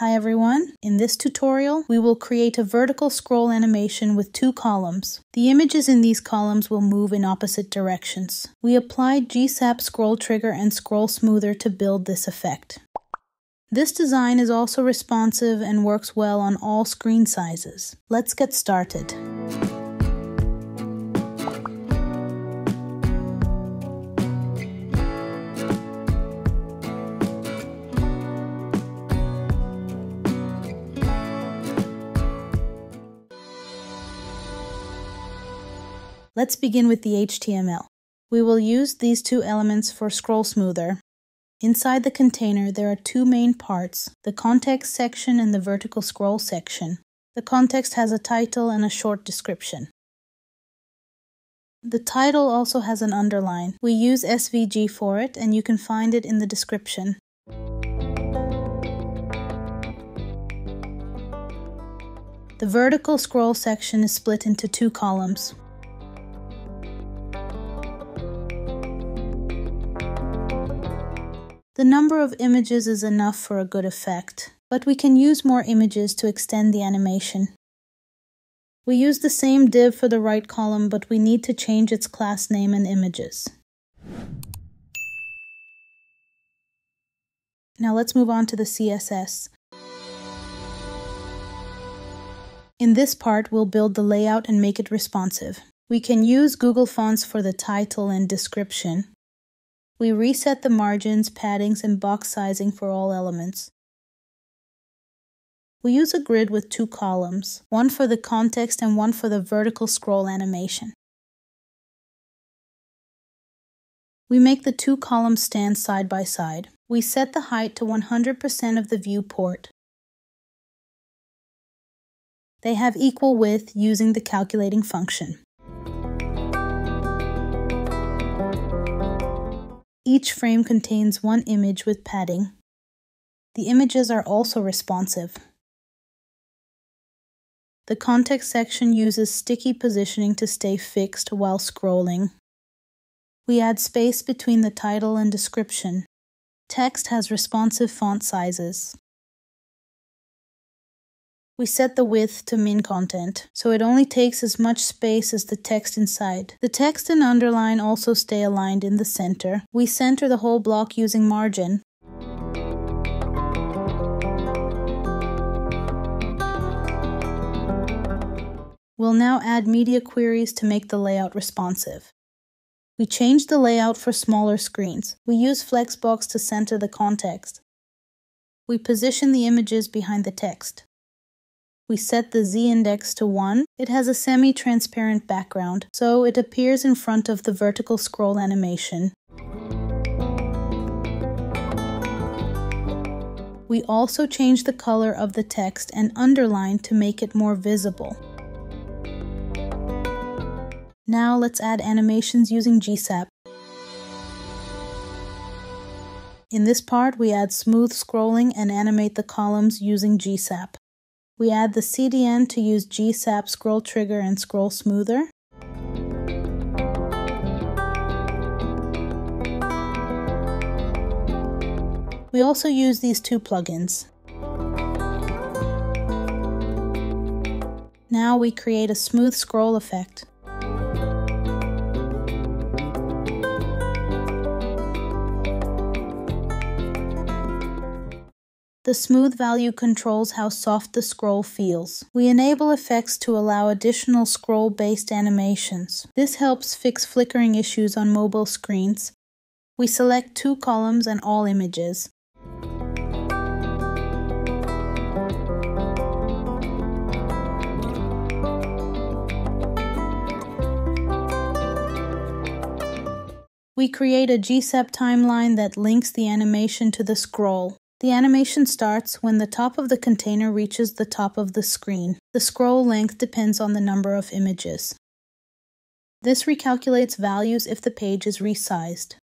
Hi everyone! In this tutorial, we will create a vertical scroll animation with two columns. The images in these columns will move in opposite directions. We applied GSAP ScrollTrigger and ScrollSmoother to build this effect. This design is also responsive and works well on all screen sizes. Let's get started. Let's begin with the HTML. We will use these two elements for ScrollSmoother. Inside the container, there are two main parts, the context section and the vertical scroll section. The context has a title and a short description. The title also has an underline. We use SVG for it, and you can find it in the description. The vertical scroll section is split into two columns. The number of images is enough for a good effect, but we can use more images to extend the animation. We use the same div for the right column, but we need to change its class name and images. Now let's move on to the CSS. In this part, we'll build the layout and make it responsive. We can use Google Fonts for the title and description. We reset the margins, paddings, and box sizing for all elements. We use a grid with two columns, one for the context and one for the vertical scroll animation. We make the two columns stand side by side. We set the height to 100% of the viewport. They have equal width using the calculating function. Each frame contains one image with padding. The images are also responsive. The context section uses sticky positioning to stay fixed while scrolling. We add space between the title and description. Text has responsive font sizes. We set the width to min content, so it only takes as much space as the text inside. The text and underline also stay aligned in the center. We center the whole block using margin. We'll now add media queries to make the layout responsive. We change the layout for smaller screens. We use Flexbox to center the context. We position the images behind the text. We set the Z index to 1. It has a semi-transparent background, so it appears in front of the vertical scroll animation. We also change the color of the text and underline to make it more visible. Now let's add animations using GSAP. In this part, we add smooth scrolling and animate the columns using GSAP. We add the CDN to use GSAP, ScrollTrigger, and ScrollSmoother. We also use these two plugins. Now we create a smooth scroll effect. The smooth value controls how soft the scroll feels. We enable effects to allow additional scroll-based animations. This helps fix flickering issues on mobile screens. We select two columns and all images. We create a GSAP timeline that links the animation to the scroll. The animation starts when the top of the container reaches the top of the screen. The scroll length depends on the number of images. This recalculates values if the page is resized.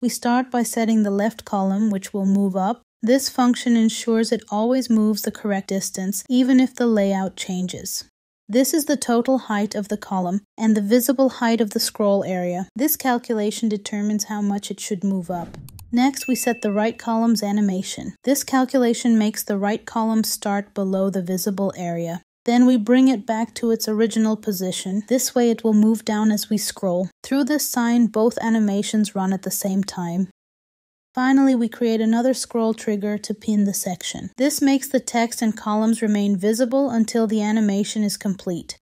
We start by setting the left column, which will move up. This function ensures it always moves the correct distance, even if the layout changes. This is the total height of the column and the visible height of the scroll area. This calculation determines how much it should move up. Next, we set the right column's animation. This calculation makes the right column start below the visible area. Then we bring it back to its original position. This way it will move down as we scroll. Through this sign, both animations run at the same time. Finally, we create another scroll trigger to pin the section. This makes the text and columns remain visible until the animation is complete.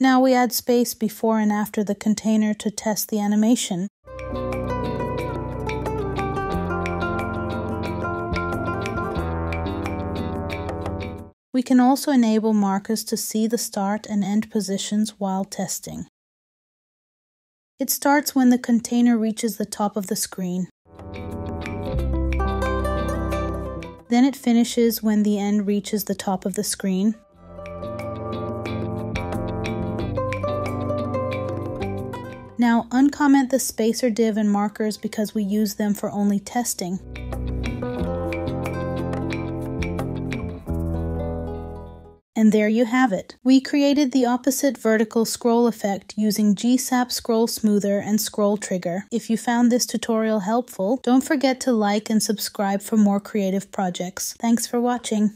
Now we add space before and after the container to test the animation. We can also enable markers to see the start and end positions while testing. It starts when the container reaches the top of the screen. Then it finishes when the end reaches the top of the screen. Now uncomment the spacer div and markers because we use them for only testing. And there you have it. We created the opposite vertical scroll effect using GSAP ScrollSmoother and ScrollTrigger. If you found this tutorial helpful, don't forget to like and subscribe for more creative projects. Thanks for watching.